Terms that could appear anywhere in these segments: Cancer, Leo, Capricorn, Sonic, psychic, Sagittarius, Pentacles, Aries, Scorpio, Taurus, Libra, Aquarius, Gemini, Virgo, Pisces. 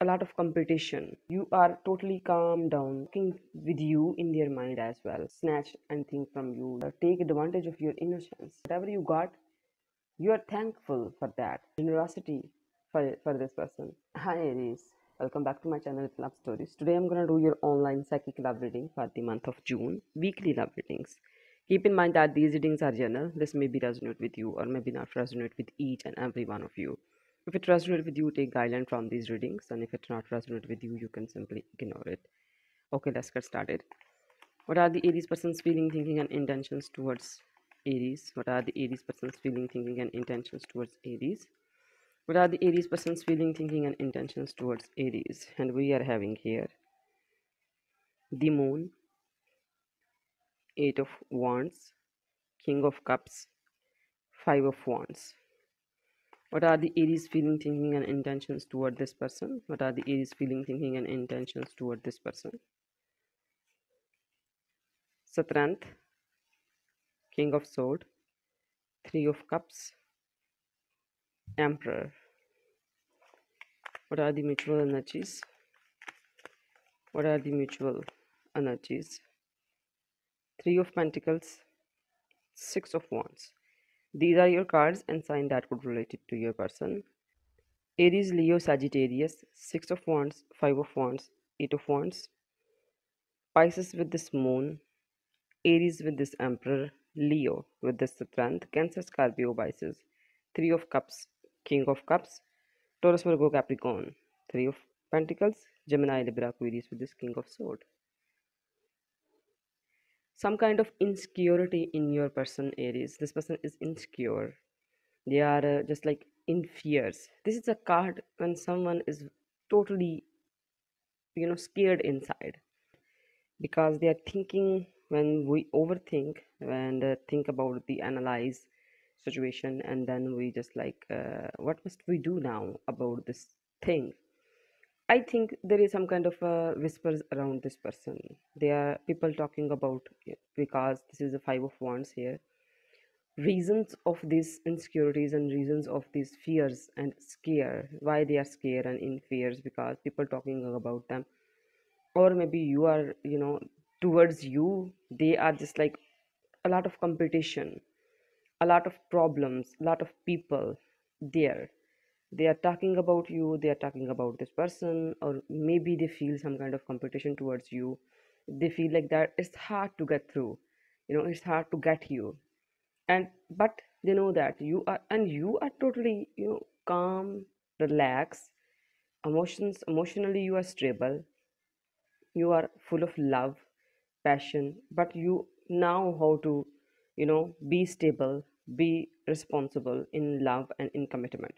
a lot of competition. You are totally calm down, talking with you in their mind as well. Snatch and think from you. Take advantage of your innocence. Whatever you got, you are thankful for that. Generosity for this person. Hi Aries, welcome back to my channel with love stories. Today I'm gonna do your online psychic love reading for the month of June. Weekly love readings. Keep in mind that these readings are general. This may be resonate with you or maybe not resonate with each and every one of you. If it resonates with you, take guidance from these readings, and if it not resonate with you, you can simply ignore it. Okay, let's get started. What are the Aries person's feeling, thinking, and intentions towards Aries? What are the Aries person's feeling, thinking, and intentions towards Aries? What are the Aries person's feeling, thinking, and intentions towards Aries? And we are having here the Moon, 8 of Wands, King of Cups, 5 of Wands. What are the Aries feeling, thinking, and intentions toward this person? What are the Aries feeling, thinking, and intentions toward this person? Satranth, King of Swords, 3 of Cups, Emperor. What are the mutual energies? What are the mutual energies? 3 of Pentacles, 6 of Wands. These are your cards and sign that could relate it to your person. Aries, Leo, Sagittarius, 6 of Wands, 5 of Wands, 8 of Wands. Pisces with this Moon, Aries with this Emperor, Leo with this Strength, Cancer, Scorpio, Pisces, 3 of Cups, King of Cups, Taurus, Virgo, Capricorn, 3 of Pentacles, Gemini, Libra, Aquarius with this King of Swords. Some kind of insecurity in your person, Aries. This person is insecure. They are just like in fears. This is a card when someone is totally, you know, scared inside. Because they are thinking, when we overthink and think about the analyze situation, and then we just like, what must we do now about this thing? I think there is some kind of whispers around this person. There are people talking about, because this is the 5 of Wands here, reasons of these insecurities and reasons of these fears and scare, why they are scared and in fears, because people talking about them, or maybe you are, you know, towards you they are just like a lot of competition, a lot of problems, a lot of people there. They are talking about you, they are talking about this person, or maybe they feel some kind of competition towards you. They feel like that it's hard to get through, you know, it's hard to get you, and but they know that you are, and you are totally, you know, calm, relaxed, emotionally you are stable, you are full of love, passion, but you know how to, you know, be stable, be responsible in love and in commitment.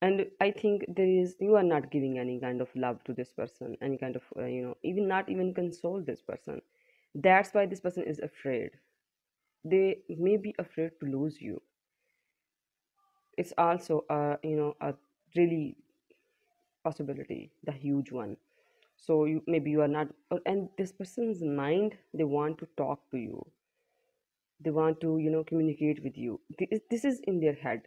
And I think there is, you are not giving any kind of love to this person, any kind of, you know, even not even console this person. That's why this person is afraid. They may be afraid to lose you. It's also, you know, a really possibility, the huge one. So you, maybe you are not, and this person's mind, they want to talk to you. They want to, you know, communicate with you. This is in their head.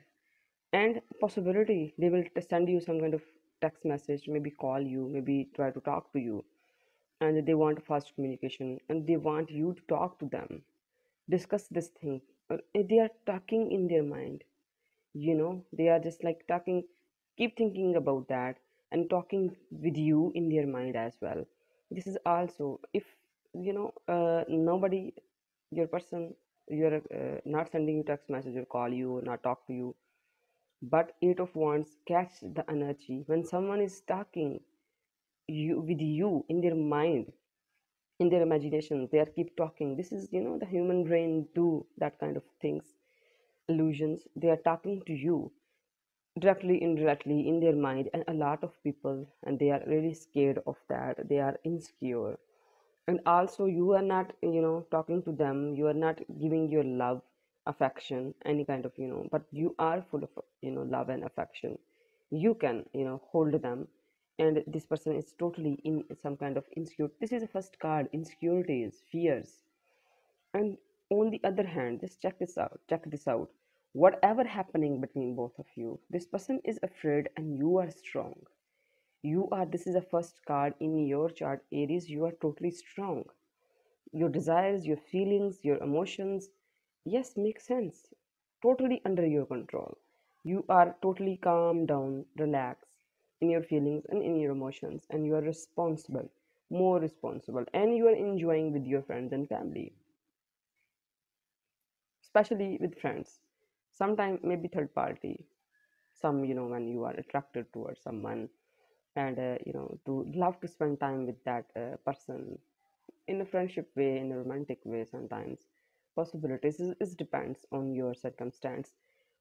And possibility they will send you some kind of text message, maybe call you, maybe try to talk to you, and they want fast communication, and they want you to talk to them, discuss this thing. They are talking in their mind, you know, they are just like talking, keep thinking about that and talking with you in their mind as well. This is also, if you know, nobody, your person, you're not sending you text message or call you or not talk to you. But 8 of Wands, catch the energy. When someone is talking with you in their mind, in their imagination, they are keep talking. This is, you know, the human brain do that kind of things, illusions. They are talking to you directly, indirectly, in their mind, and a lot of people, and they are really scared of that. They are insecure. And also you are not, you know, talking to them. You are not giving your love, affection, any kind of, you know, but you are full of, you know, love and affection. You can, you know, hold them, and this person is totally in some kind of insecure. This is the first card, insecurities, fears. And on the other hand, just check this out, whatever happening between both of you, this person is afraid and you are strong. You are, this is the first card in your chart, Aries. You are totally strong. Your desires, your feelings, your emotions, yes, make sense. Totally under your control. You are totally calm down, relaxed in your feelings and in your emotions, and you are responsible, more responsible, and you are enjoying with your friends and family, especially with friends, sometimes maybe third party, some, you know, when you are attracted towards someone and you know, to love to spend time with that person in a friendship way, in a romantic way. Sometimes possibilities is depends on your circumstance,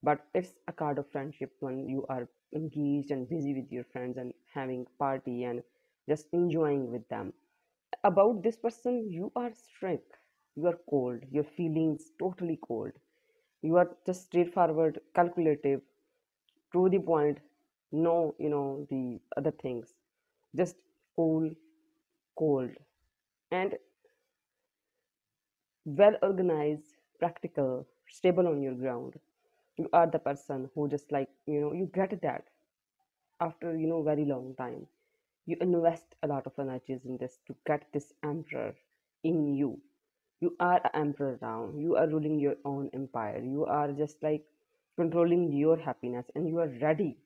but it's a card of friendship when you are engaged and busy with your friends and having party and just enjoying with them. About this person, you are strict, you are cold, your feelings totally cold, you are just straightforward, calculative, to the point, no, you know, the other things, just cold, and well organized, practical, stable on your ground. You are the person who just, like, you know, you get that after, you know, very long time. You invest a lot of energies in this to get this emperor in you. You are an emperor now. You are ruling your own empire. You are just like controlling your happiness, and you are ready.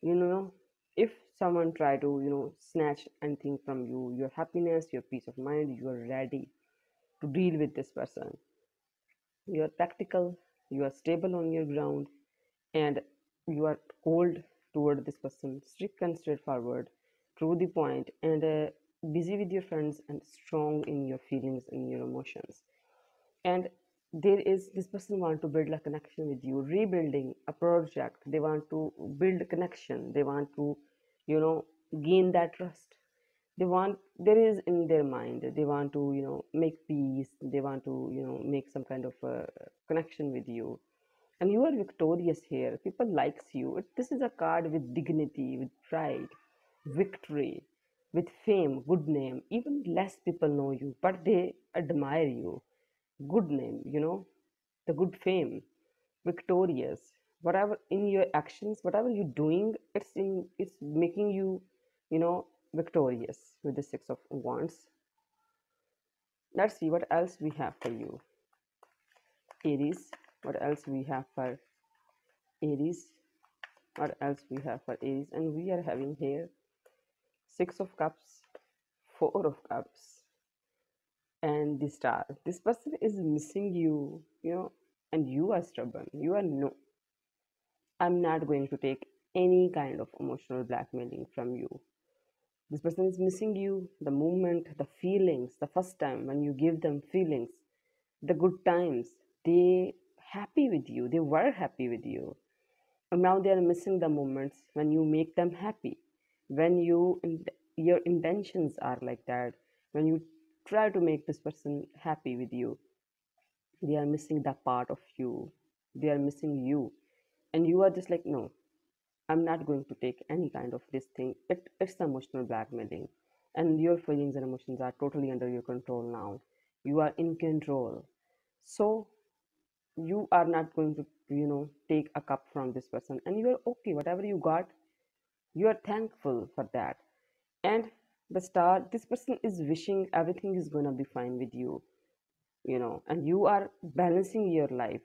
You know, if someone try to, you know, snatch anything from you, your happiness, your peace of mind, you are ready to deal with this person. You are practical, you are stable on your ground, and you are cold toward this person, strict and straightforward, to the point, and busy with your friends and strong in your feelings and your emotions. And there is this person want to build a connection with you, rebuilding a project. They want to build a connection. They want to, you know, gain that trust. They want, there is in their mind, they want to, you know, make peace. They want to, you know, make some kind of connection with you. And you are victorious here. People likes you. This is a card with dignity, with pride, victory, with fame, good name. Even less people know you, but they admire you. Good name, you know, the good fame, victorious, whatever in your actions, whatever you're doing, it's making you, you know, victorious. With the Six of Wands, let's see what else we have for you, Aries. What else we have for Aries? And we are having here Six of Cups, Four of Cups, and the Star. This person is missing you, you know, and you are stubborn. You are, no, I'm not going to take any kind of emotional blackmailing from you. This person is missing you, the moment, the feelings, the first time when you give them feelings, the good times, they happy with you, they were happy with you, and now they are missing the moments when you make them happy, when you, your intentions are like that, when you try to make this person happy with you. They are missing that part of you. They are missing you, and you are just like, no, I'm not going to take any kind of this thing. It's emotional blackmailing, and your feelings and emotions are totally under your control now. You are in control, so you are not going to, you know, take a cup from this person, and you are okay. Whatever you got, you are thankful for that. And the Star, this person is wishing everything is gonna be fine with you, you know, and you are balancing your life.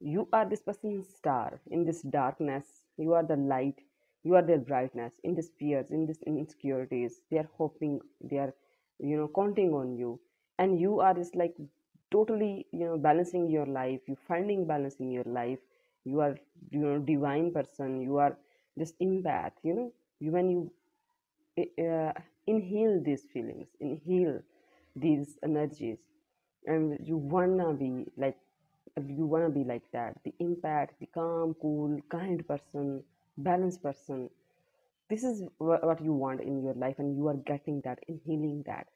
You are this person's star in this darkness. You are the light. You are their brightness in these fears, in these insecurities. They are hoping, they are, you know, counting on you, and you are just like totally, you know, balancing your life. You finding balance in your life. You are, you know, divine person. You are just empath, you know, when you inhale these feelings, inhale these energies, and you wanna be like that, the impact, the calm, cool, kind person, balanced person. This is what you want in your life, and you are getting that, inhaling that,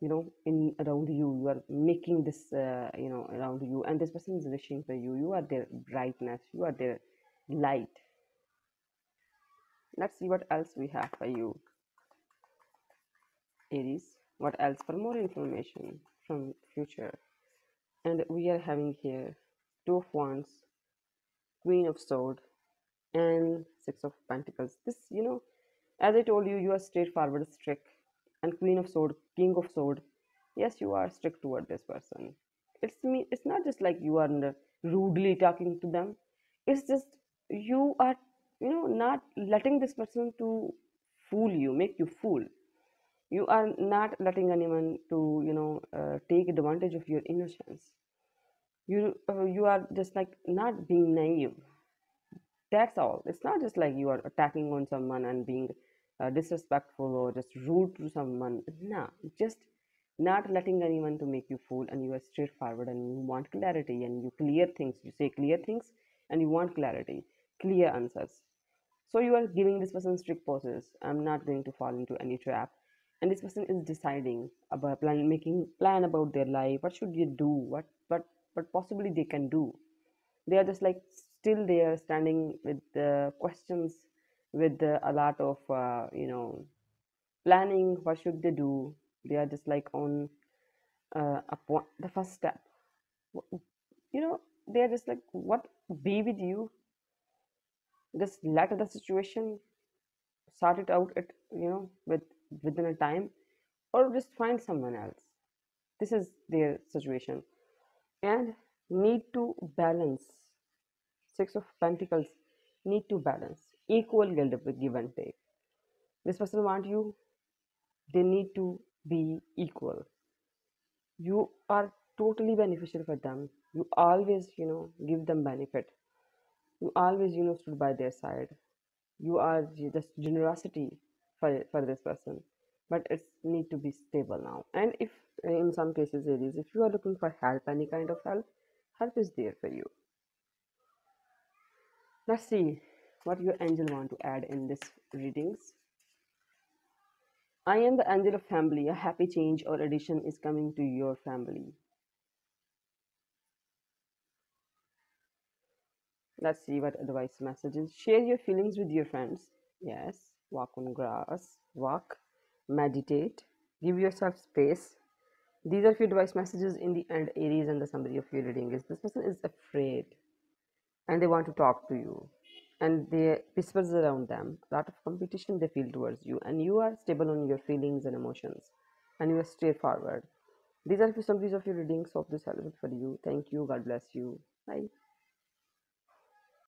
you know, in around you. You are making this you know, around you, and this person is wishing for you. You are their brightness, you are their light. Let's see what else we have for you, Aries. What else? For more information from future. And we are having here Two of Wands, Queen of Swords, and Six of Pentacles. This, you know, As I told you, you are straightforward, strict, and Queen of Sword, King of Sword. Yes, you are strict toward this person. It's not just like you are rudely talking to them. It's just you are, not letting this person to fool you, make you fool. You are not letting anyone to, take advantage of your innocence. You are just like not being naive. That's all. It's not just like you are attacking on someone and being disrespectful or just rude to someone. Nah, just not letting anyone to make you fool, and you are straightforward and you want clarity and you clear things. You say clear things and you want clarity, clear answers. So you are giving this person strict poses. I'm not going to fall into any trap. And this person is deciding about making plan about their life. What should you do? What possibly they can do. They are just like still there, standing with the questions, with a lot of planning. What should they do? They are just like on the first step. They are just like, what be with you? Just let the situation sort it out. Within a time, or just find someone else. This is their situation, and need to balance. Six of Pentacles, need to balance, equal give and take. This person want you, they need to be equal. You are totally beneficial for them. You always, give them benefit. You always, stood by their side. You are just generosity for this person, but it's need to be stable now. And if in some cases, Aries, if you are looking for help, any kind of help is there for you. Let's see what your angel want to add in this readings. I am the angel of family. A happy change or addition is coming to your family. Let's see what advice messages. Share your feelings with your friends. Yes, walk on grass, walk, meditate, give yourself space. These are few advice messages in the end, Aries, and the summary of your reading is this person is afraid and they want to talk to you, and they whispers around them, a lot of competition they feel towards you, and you are stable on your feelings and emotions, and you are straightforward. These are few summaries of your readings. Hope this helpful for you. Thank you. God bless you. Bye.